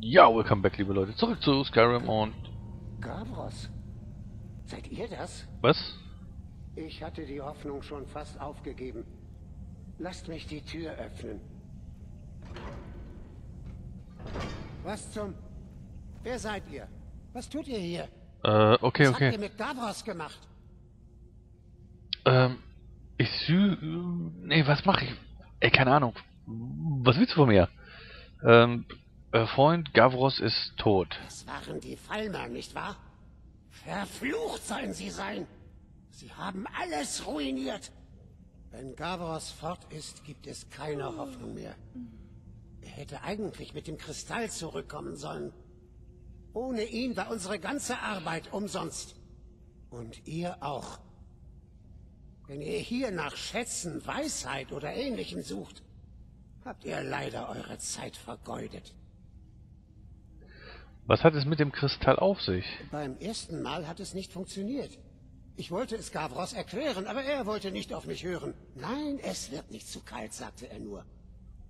Ja, welcome back, liebe Leute, zurück zu Skyrim und... Gavros, seid ihr das? Was? Ich hatte die Hoffnung schon fast aufgegeben. Lasst mich die Tür öffnen. Was zum... Wer seid ihr? Was tut ihr hier? Okay, okay. Was habt ihr mit Gavros gemacht? Nee, was mache ich? Ey, keine Ahnung. Was willst du von mir? Freund Gavros ist tot. Das waren die Falmer, nicht wahr? Verflucht sollen sie sein! Sie haben alles ruiniert! Wenn Gavros fort ist, gibt es keine Hoffnung mehr. Er hätte eigentlich mit dem Kristall zurückkommen sollen. Ohne ihn war unsere ganze Arbeit umsonst. Und ihr auch. Wenn ihr hier nach Schätzen, Weisheit oder Ähnlichem sucht, habt ihr leider eure Zeit vergeudet. Was hat es mit dem Kristall auf sich? Beim ersten Mal hat es nicht funktioniert. Ich wollte es Gavros erklären, aber er wollte nicht auf mich hören. Nein, es wird nicht zu kalt, sagte er nur.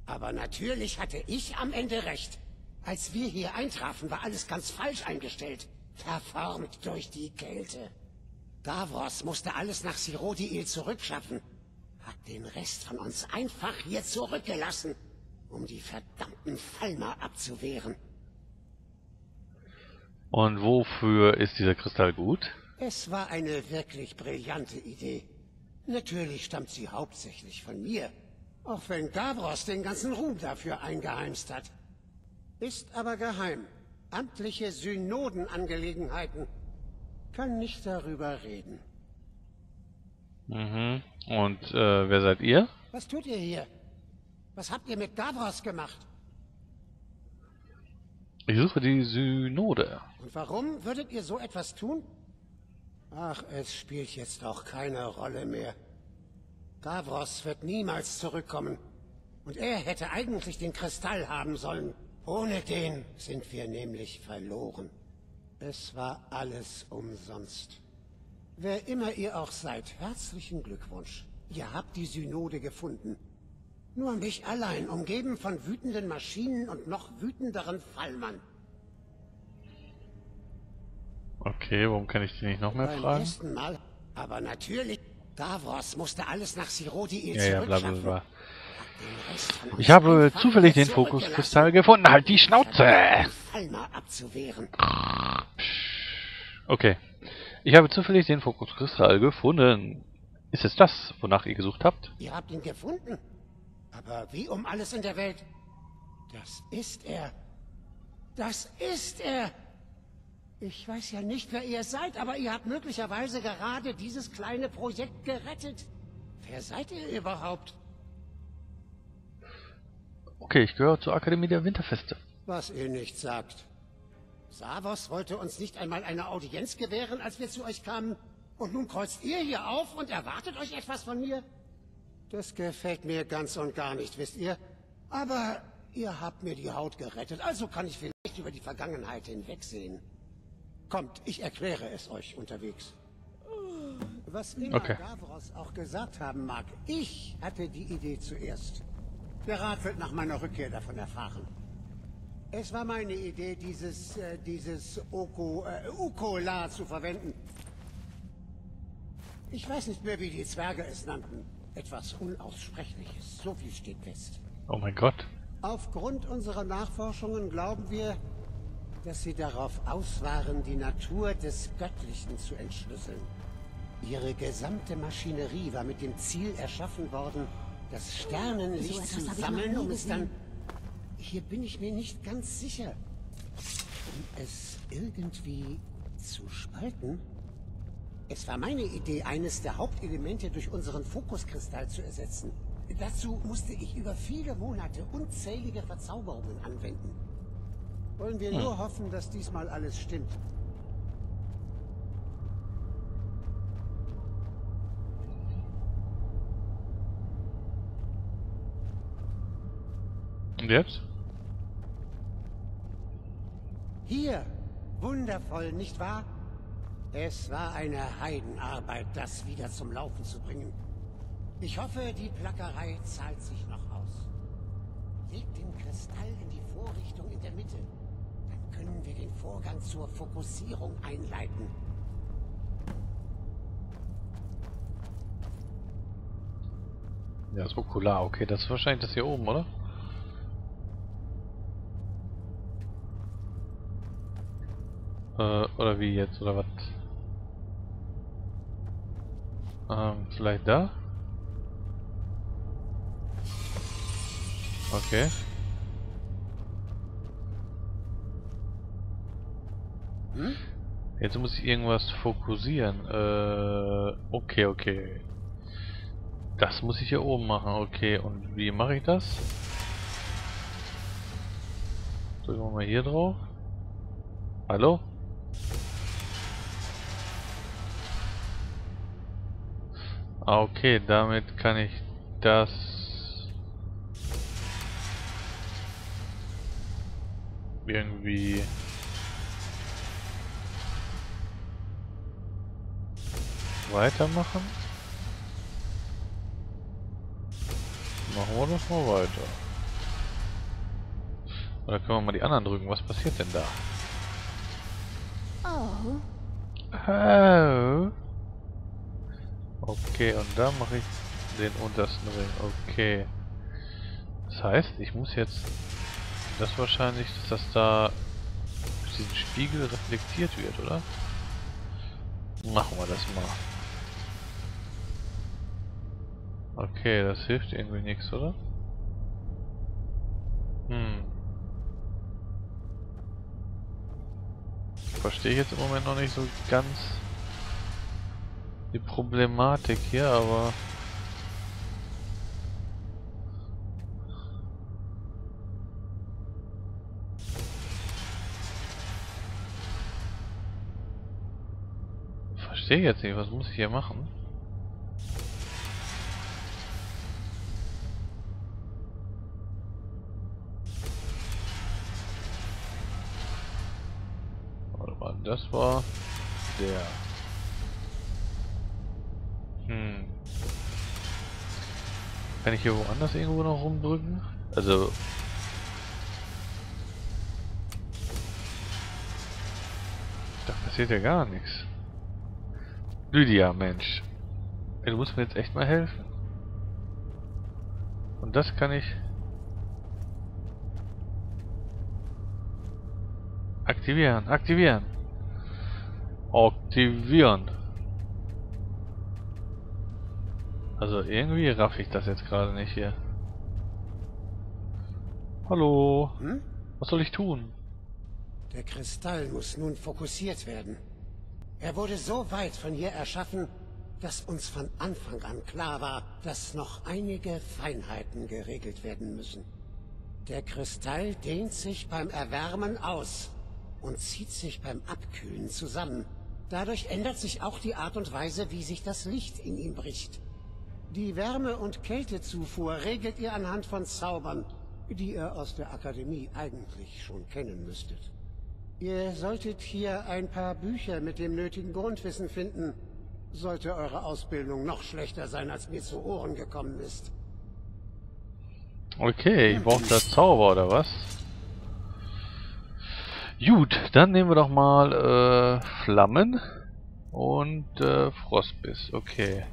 Aber natürlich hatte ich am Ende recht. Als wir hier eintrafen, war alles ganz falsch eingestellt. Verformt durch die Kälte. Gavros musste alles nach Cyrodiil zurückschaffen. Hat den Rest von uns einfach hier zurückgelassen, um die verdammten Falmer abzuwehren. Und wofür ist dieser Kristall gut? Es war eine wirklich brillante Idee. Natürlich stammt sie hauptsächlich von mir, auch wenn Gavros den ganzen Ruhm dafür eingeheimst hat. Ist aber geheim. Amtliche Synodenangelegenheiten. Kann nicht darüber reden. Mhm. Und wer seid ihr? Was tut ihr hier? Was habt ihr mit Gavros gemacht? Ich suche die Synode. Und warum würdet ihr so etwas tun? Ach, es spielt jetzt auch keine Rolle mehr. Gavros wird niemals zurückkommen. Und er hätte eigentlich den Kristall haben sollen. Ohne den sind wir nämlich verloren. Es war alles umsonst. Wer immer ihr auch seid, herzlichen Glückwunsch. Ihr habt die Synode gefunden. Nur mich allein, umgeben von wütenden Maschinen und noch wütenderen Fallmann. Okay, warum kann ich die nicht noch mehr fragen? Beim ersten Mal, aber natürlich, Davos musste alles nach Cyrodiil zurückschaffen. Bla bla bla. Ich habe zufällig den Fokuskristall gefunden. Halt die Schnauze! Okay. Ich habe zufällig den Fokuskristall gefunden. Ist es das, wonach ihr gesucht habt? Ihr habt ihn gefunden? Aber wie um alles in der Welt? Das ist er. Das ist er! Ich weiß ja nicht, wer ihr seid, aber ihr habt möglicherweise gerade dieses kleine Projekt gerettet. Wer seid ihr überhaupt? Okay, ich gehöre zur Akademie der Winterfeste. Was ihr nicht sagt. Savos wollte uns nicht einmal eine Audienz gewähren, als wir zu euch kamen. Und nun kreuzt ihr hier auf und erwartet euch etwas von mir? Das gefällt mir ganz und gar nicht, wisst ihr. Aber ihr habt mir die Haut gerettet, also kann ich vielleicht über die Vergangenheit hinwegsehen. Kommt, ich erkläre es euch unterwegs. Was immer okay. Gavros auch gesagt haben mag, ich hatte die Idee zuerst. Der Rat wird nach meiner Rückkehr davon erfahren. Es war meine Idee, dieses Okular zu verwenden. Ich weiß nicht mehr, wie die Zwerge es nannten. Etwas Unaussprechliches, so viel steht fest. Oh mein Gott. Aufgrund unserer Nachforschungen glauben wir, dass sie darauf aus waren, die Natur des Göttlichen zu entschlüsseln. Ihre gesamte Maschinerie war mit dem Ziel erschaffen worden, das Sternenlicht zu sammeln, um es dann... Hier bin ich mir nicht ganz sicher. Um es irgendwie zu spalten? Es war meine Idee, eines der Hauptelemente durch unseren Fokuskristall zu ersetzen. Dazu musste ich über viele Monate unzählige Verzauberungen anwenden. Wollen wir nur hoffen, dass diesmal alles stimmt. Und jetzt? Hier! Wundervoll, nicht wahr? Es war eine Heidenarbeit, das wieder zum Laufen zu bringen. Ich hoffe, die Plackerei zahlt sich noch aus. Legt den Kristall in die Vorrichtung in der Mitte. können wir den Vorgang zur Fokussierung einleiten. Ja, das Okular, okay, das ist wahrscheinlich das hier oben, oder? Oder wie jetzt, oder was? Vielleicht da? Okay. Hm? Jetzt muss ich irgendwas fokussieren. Okay, okay. Das muss ich hier oben machen. Okay, und wie mache ich das? Drücken wir mal hier drauf. Hallo? Ah, okay, damit kann ich das... irgendwie... weitermachen. Machen wir das mal weiter. Oder können wir mal die anderen drücken? Was passiert denn da? Oh. Okay, und da mache ich den untersten Ring. Okay. Das heißt, ich muss jetzt... das wahrscheinlich, dass das da... durch diesen Spiegel reflektiert wird, oder? Machen wir das mal. Okay, das hilft irgendwie nichts, oder? Hm. Verstehe ich jetzt im Moment noch nicht so ganz die Problematik hier, aber... verstehe jetzt nicht, was muss ich hier machen? Das war der. Hm. Kann ich hier woanders irgendwo noch rumdrücken? Also. Da passiert ja gar nichts. Lydia, Mensch. Du musst mir jetzt echt mal helfen. Und das kann ich aktivieren. Aktivieren. Also irgendwie raff ich das jetzt gerade nicht hier. Hallo? Hm? Was soll ich tun? Der Kristall muss nun fokussiert werden. Er wurde so weit von hier erschaffen, dass uns von Anfang an klar war, dass noch einige Feinheiten geregelt werden müssen. Der Kristall dehnt sich beim Erwärmen aus und zieht sich beim Abkühlen zusammen. Dadurch ändert sich auch die Art und Weise, wie sich das Licht in ihm bricht. Die Wärme- und Kältezufuhr regelt ihr anhand von Zaubern, die ihr aus der Akademie eigentlich schon kennen müsstet. Ihr solltet hier ein paar Bücher mit dem nötigen Grundwissen finden, sollte eure Ausbildung noch schlechter sein, als mir zu Ohren gekommen ist. Okay, ich brauche da Zauber, oder was? Gut, dann nehmen wir doch mal Flammen und Frostbiss, okay.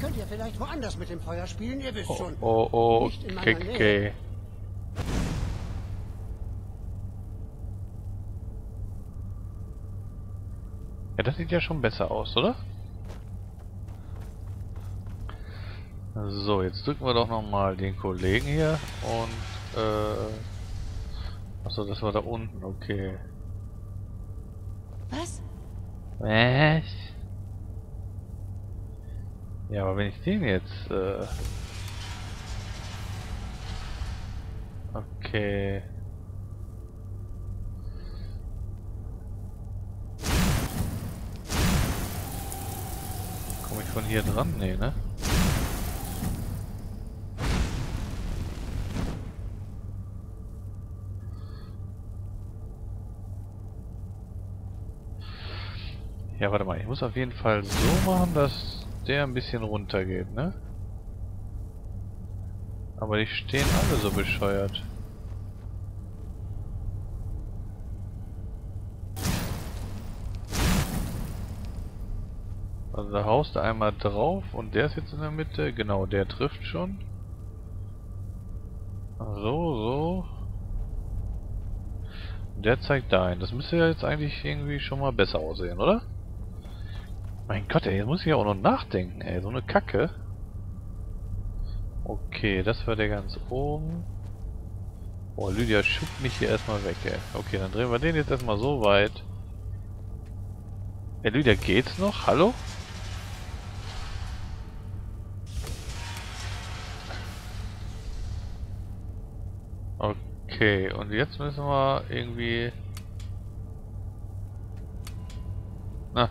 Könnt ihr vielleicht woanders mit dem Feuer spielen, ihr wisst schon. Oh, okay. Ja, das sieht ja schon besser aus, oder? So, jetzt drücken wir doch nochmal den Kollegen hier und achso, das war da unten, okay. Was? Ja, aber wenn ich den jetzt... okay. Komme ich von hier dran? Nee, ne? Ja, warte mal, ich muss auf jeden Fall so machen, dass der ein bisschen runter geht, ne? Aber die stehen alle so bescheuert. Also da haust du einmal drauf und der ist jetzt in der Mitte. Genau, der trifft schon. So. Der zeigt dahin. Das müsste ja jetzt eigentlich irgendwie schon mal besser aussehen, oder? Mein Gott, ey, jetzt muss ich ja auch noch nachdenken, ey. So eine Kacke. Okay, das war der ganz oben. Boah, Lydia schubst mich hier erstmal weg, ey. Okay, dann drehen wir den jetzt erstmal so weit. Ey, Lydia, geht's noch? Hallo? Okay, und jetzt müssen wir irgendwie... Na.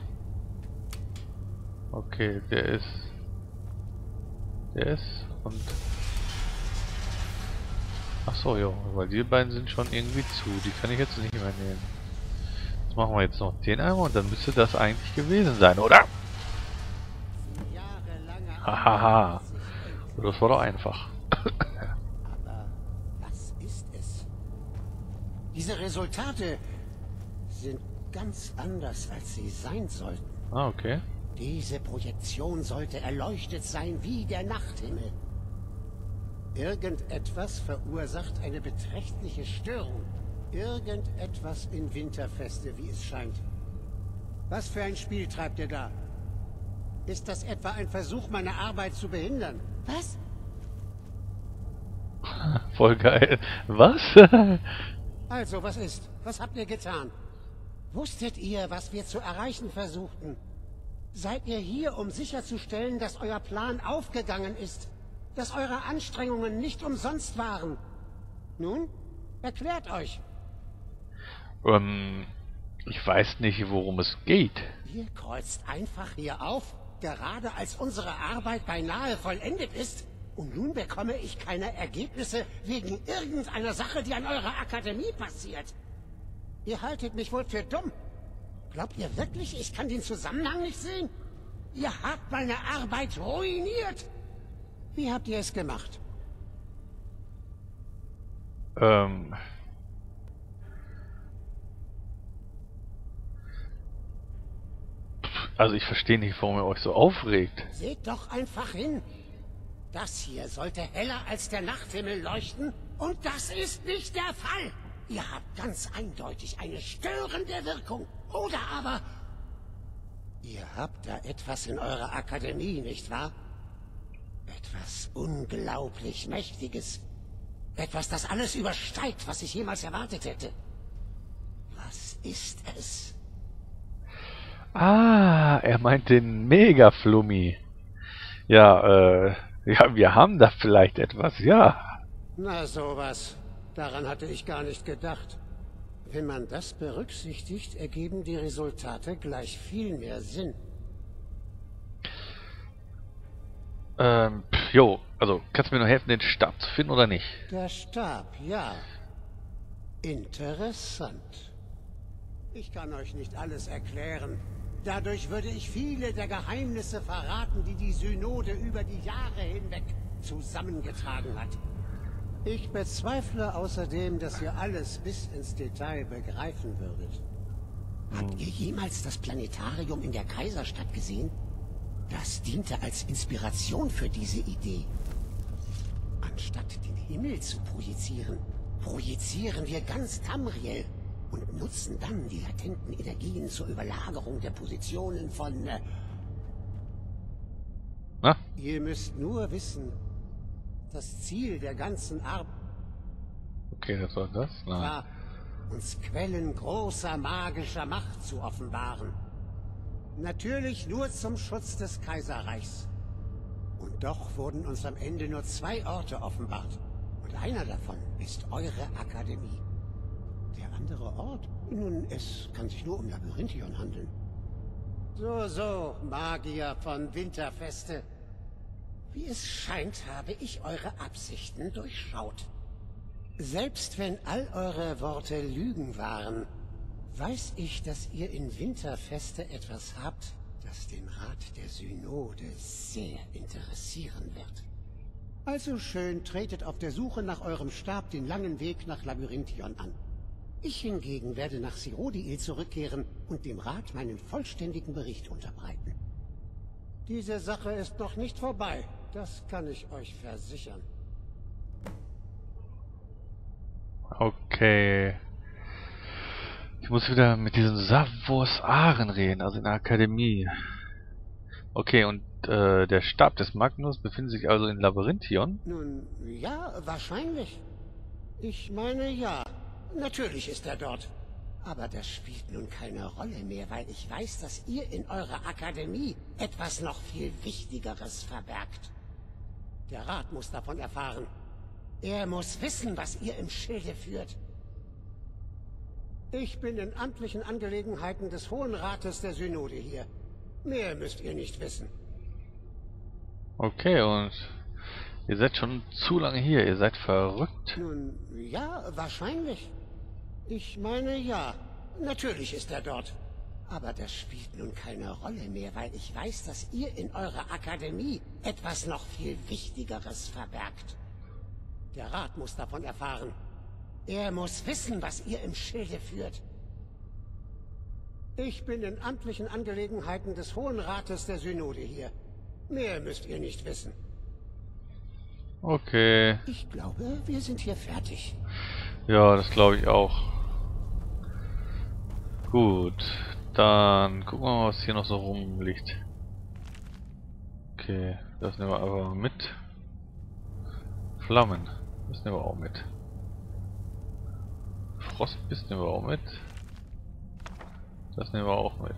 Okay, der ist... Der ist und... Ach so, jo, weil die beiden sind schon irgendwie zu. Die kann ich jetzt nicht mehr nehmen. Jetzt machen wir jetzt noch den einmal und dann müsste das eigentlich gewesen sein, oder? Hahaha. Das war doch einfach. Aber was ist es? Diese Resultate sind ganz anders, als sie sein sollten. Ah, okay. Diese Projektion sollte erleuchtet sein wie der Nachthimmel. Irgendetwas verursacht eine beträchtliche Störung. Irgendetwas in Winterfeste, wie es scheint. Was für ein Spiel treibt ihr da? Ist das etwa ein Versuch, meine Arbeit zu behindern? Was? Voll geil. Was? Also, was ist? Was habt ihr getan? Wusstet ihr, was wir zu erreichen versuchten? Seid ihr hier, um sicherzustellen, dass euer Plan aufgegangen ist? Dass eure Anstrengungen nicht umsonst waren. Nun, erklärt euch. Ich weiß nicht, worum es geht. Ihr kreuzt einfach hier auf, gerade als unsere Arbeit beinahe vollendet ist. Und nun bekomme ich keine Ergebnisse wegen irgendeiner Sache, die an eurer Akademie passiert. Ihr haltet mich wohl für dumm. Glaubt ihr wirklich, ich kann den Zusammenhang nicht sehen? Ihr habt meine Arbeit ruiniert. Wie habt ihr es gemacht? Also ich verstehe nicht, warum ihr euch so aufregt. Seht doch einfach hin. Das hier sollte heller als der Nachthimmel leuchten und das ist nicht der Fall. Ihr habt ganz eindeutig eine störende Wirkung. Oder aber... Ihr habt da etwas in eurer Akademie, nicht wahr? Etwas unglaublich Mächtiges. Etwas, das alles übersteigt, was ich jemals erwartet hätte. Was ist es? Ah, er meint den Mega-Flummi. Ja, ja, wir haben da vielleicht etwas, ja. Na sowas. Daran hatte ich gar nicht gedacht. Wenn man das berücksichtigt, ergeben die Resultate gleich viel mehr Sinn. Jo, also, kannst du mir noch helfen, den Stab zu finden, oder nicht? Der Stab, ja. Interessant. Ich kann euch nicht alles erklären. Dadurch würde ich viele der Geheimnisse verraten, die die Synode über die Jahre hinweg zusammengetragen hat. Ich bezweifle außerdem, dass ihr alles bis ins Detail begreifen würdet. Habt ihr jemals das Planetarium in der Kaiserstadt gesehen? Das diente als Inspiration für diese Idee. Anstatt den Himmel zu projizieren, projizieren wir ganz Tamriel und nutzen dann die latenten Energien zur Überlagerung der Positionen von... Na? Ihr müsst nur wissen, das Ziel der ganzen Arbeit... Okay, das war das? Nein. ...war, uns Quellen großer magischer Macht zu offenbaren. Natürlich nur zum Schutz des Kaiserreichs. Und doch wurden uns am Ende nur zwei Orte offenbart. Und einer davon ist eure Akademie. Der andere Ort? Nun, es kann sich nur um Labyrinthion handeln. So, Magier von Winterfeste. Wie es scheint, habe ich eure Absichten durchschaut. Selbst wenn all eure Worte Lügen waren... Weiß ich, dass ihr in Winterfeste etwas habt, das den Rat der Synode sehr interessieren wird. Also schön, tretet auf der Suche nach eurem Stab den langen Weg nach Labyrinthion an. Ich hingegen werde nach Cyrodiil zurückkehren und dem Rat meinen vollständigen Bericht unterbreiten. Diese Sache ist noch nicht vorbei. Das kann ich euch versichern. Okay. Ich muss wieder mit diesen Savos-Aren reden, also in der Akademie. Okay, und der Stab des Magnus befindet sich also in Labyrinthion? Nun, ja, wahrscheinlich. Ich meine, ja. Natürlich ist er dort. Aber das spielt nun keine Rolle mehr, weil ich weiß, dass ihr in eurer Akademie etwas noch viel Wichtigeres verbergt. Der Rat muss davon erfahren. Er muss wissen, was ihr im Schilde führt. Ich bin in amtlichen Angelegenheiten des Hohen Rates der Synode hier. Mehr müsst ihr nicht wissen. Okay, und ihr seid schon zu lange hier. Ihr seid verrückt. Nun, ja, wahrscheinlich. Ich meine, ja. Natürlich ist er dort. Aber das spielt nun keine Rolle mehr, weil ich weiß, dass ihr in eurer Akademie etwas noch viel Wichtigeres verbergt. Der Rat muss davon erfahren. Er muss wissen, was ihr im Schilde führt. Ich bin in amtlichen Angelegenheiten des Hohen Rates der Synode hier. Mehr müsst ihr nicht wissen. Okay. Ich glaube, wir sind hier fertig. Ja, das glaube ich auch. Gut, dann gucken wir mal, was hier noch so rumliegt. Okay, das nehmen wir aber mit. Flammen, das nehmen wir auch mit. Frostbiss nehmen wir auch mit. Das nehmen wir auch mit.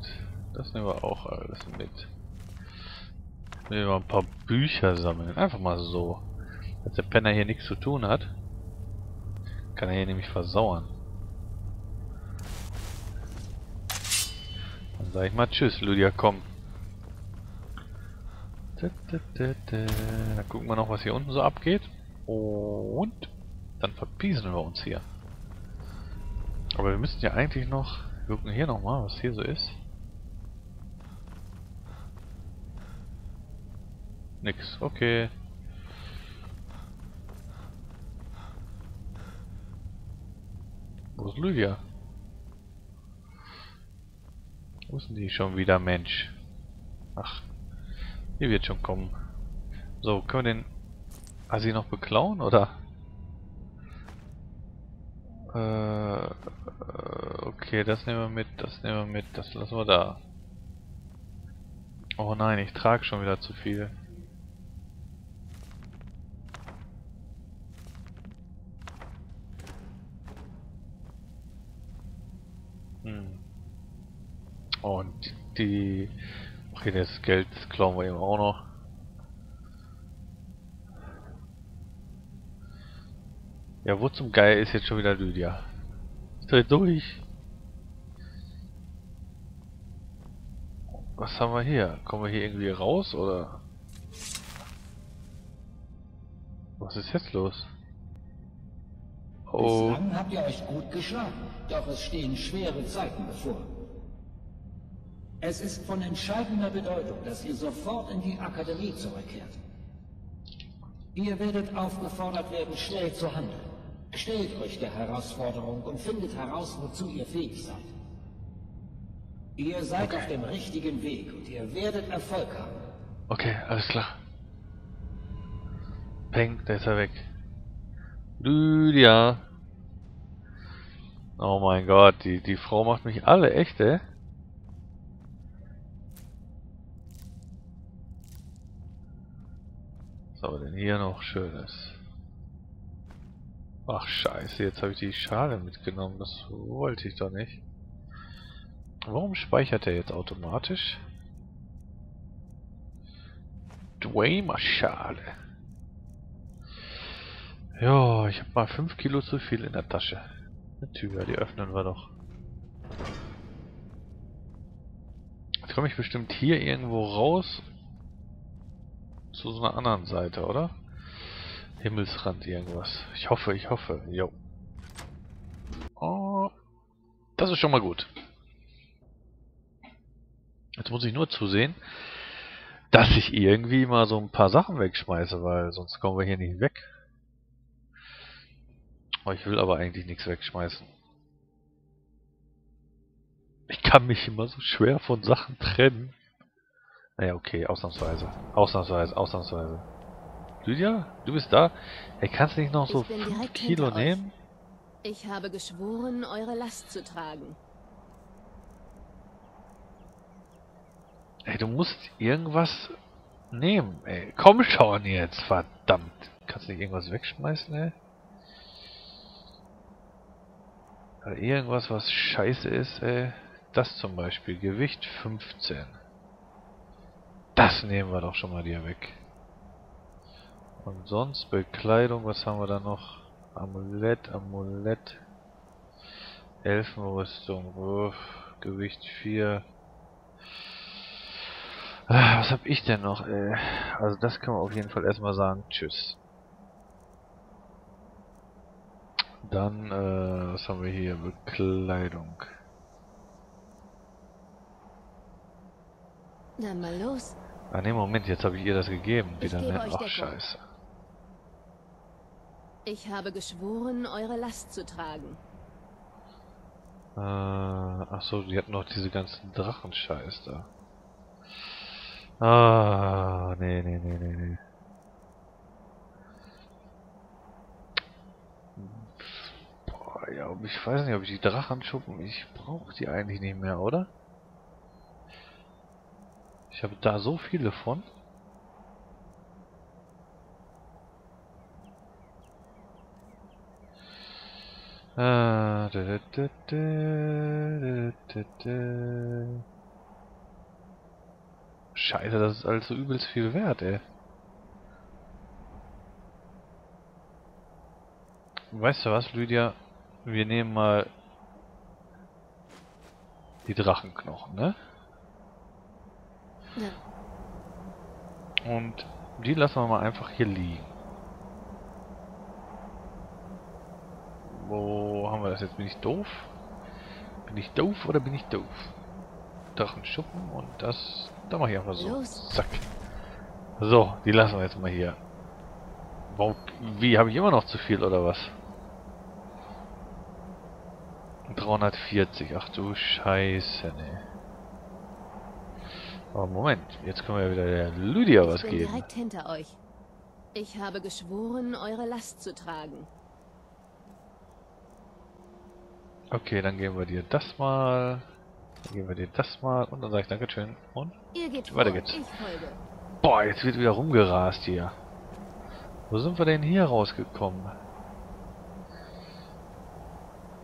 Das nehmen wir auch alles mit. Nehmen wir ein paar Bücher sammeln, einfach mal so. Dass der Penner hier nichts zu tun hat. Kann er hier nämlich versauern. Dann sage ich mal tschüss, Lydia, komm. Dann gucken wir noch, was hier unten so abgeht. Und dann verpiesen wir uns hier. Aber wir müssen ja eigentlich noch... Wir gucken hier nochmal, was hier so ist. Nix, okay. Wo ist Lydia? Wo ist denn die schon wieder, Mensch? Ach, die wird schon kommen. So, können wir den Assi noch beklauen, oder? Okay, das nehmen wir mit, das nehmen wir mit, das lassen wir da. Oh nein, ich trage schon wieder zu viel. Und die... Okay, das Geld, das klauen wir eben auch noch. Ja, wo zum Geier ist jetzt schon wieder Lydia? Ist er durch? Was haben wir hier? Kommen wir hier irgendwie raus, oder? Was ist jetzt los? Oh. Bislang habt ihr euch gut geschlagen, doch es stehen schwere Zeiten bevor. Es ist von entscheidender Bedeutung, dass ihr sofort in die Akademie zurückkehrt. Ihr werdet aufgefordert werden, schnell zu handeln. Stellt euch der Herausforderung und findet heraus, wozu ihr fähig seid. Ihr seid auf dem richtigen Weg und ihr werdet Erfolg haben. Okay, alles klar. Peng, da ist er weg. Lydia. Oh mein Gott, die Frau macht mich alle echt, ey. So, denn hier noch Schönes. Ach scheiße, jetzt habe ich die Schale mitgenommen. Das wollte ich doch nicht. Warum speichert er jetzt automatisch? Dwaymer Schale. Jo, ich habe mal 5 Kilo zu viel in der Tasche. Eine Tür, die öffnen wir doch. Jetzt komme ich bestimmt hier irgendwo raus. Zu so einer anderen Seite, oder? Himmelsrand irgendwas. Ich hoffe, Jo. Oh, das ist schon mal gut. Jetzt muss ich nur zusehen, dass ich irgendwie mal so ein paar Sachen wegschmeiße, weil sonst kommen wir hier nicht weg. Oh, ich will aber eigentlich nichts wegschmeißen. Ich kann mich immer so schwer von Sachen trennen. Naja, okay, ausnahmsweise. Ausnahmsweise. Lydia, du bist da? Ey, kannst du nicht noch so 5 Kilo nehmen? Ich habe geschworen, eure Last zu tragen. Ey, du musst irgendwas nehmen, ey. Komm schon jetzt, verdammt. Kannst du nicht irgendwas wegschmeißen, ey? Oder irgendwas, was scheiße ist, ey. Das zum Beispiel, Gewicht 15. Das nehmen wir doch schon mal dir weg. Und sonst Bekleidung, was haben wir da noch? Amulett. Elfenrüstung, Gewicht 4. Was hab ich denn noch, ey? Also das können wir auf jeden Fall erstmal sagen. Tschüss. Dann, was haben wir hier? Bekleidung. Na mal los. Ah ne, Moment, jetzt habe ich ihr das gegeben. Wieder ne? Ach, scheiße. Ich habe geschworen, eure Last zu tragen. Achso, die hatten noch diese ganzen Drachenscheiß da. Ah, nee. Boah, ja, ich weiß nicht, ob ich die Drachenschuppen... Ich brauche die eigentlich nicht mehr, oder? Ich habe da so viele von. Scheiße, das ist also übelst viel wert, ey. Weißt du was, Lydia? Wir nehmen mal die Drachenknochen, ne? Ja. Und die lassen wir mal einfach hier liegen. Wo haben wir das jetzt? Bin ich doof? Drachenschuppen und das... Da mache ich einfach so. Los. Zack. So, die lassen wir jetzt mal hier. Warum, wie, habe ich immer noch zu viel oder was? 340. Ach du Scheiße, ne. Aber Moment, jetzt können wir wieder der Lydia was geben. Ich bin direkt hinter euch. Ich habe geschworen, eure Last zu tragen. Okay, dann geben wir dir das mal. Und dann sage ich Dankeschön. Und weiter geht's. Boah, jetzt wird wieder rumgerast hier. Wo sind wir denn hier rausgekommen?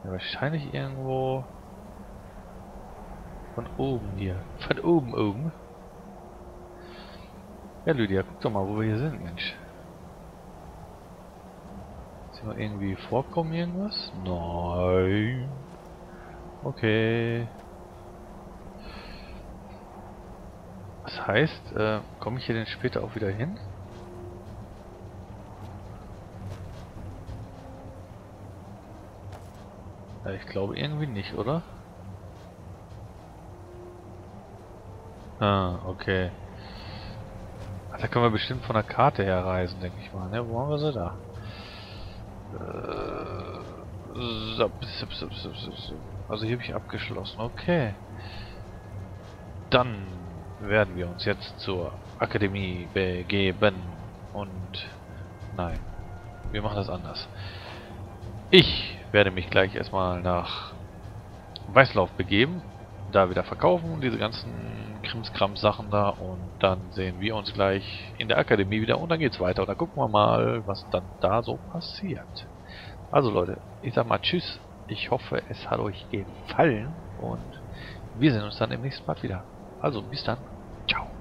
Ja, wahrscheinlich irgendwo... Von oben hier. Von oben. Ja, Lydia, guck doch mal, wo wir hier sind, Mensch. Sind wir irgendwie vorkommen, irgendwas? Nein. Okay. Das heißt, komme ich hier denn später auch wieder hin? Ja, ich glaube irgendwie nicht, oder? Ah, okay. Ach, da können wir bestimmt von der Karte her reisen, denke ich mal. Ne? Wo haben wir sie da? Also hier habe ich abgeschlossen. Okay. Dann werden wir uns jetzt zur Akademie begeben. Und nein, wir machen das anders. Ich werde mich gleich erstmal nach Weißlauf begeben, da wieder verkaufen und diese ganzen Krimskrams-Sachen da, und dann sehen wir uns gleich in der Akademie wieder und dann geht's weiter und dann gucken wir mal, was dann da so passiert. Also Leute, ich sag mal tschüss, ich hoffe es hat euch gefallen und wir sehen uns dann im nächsten Part wieder. Also bis dann. Ciao.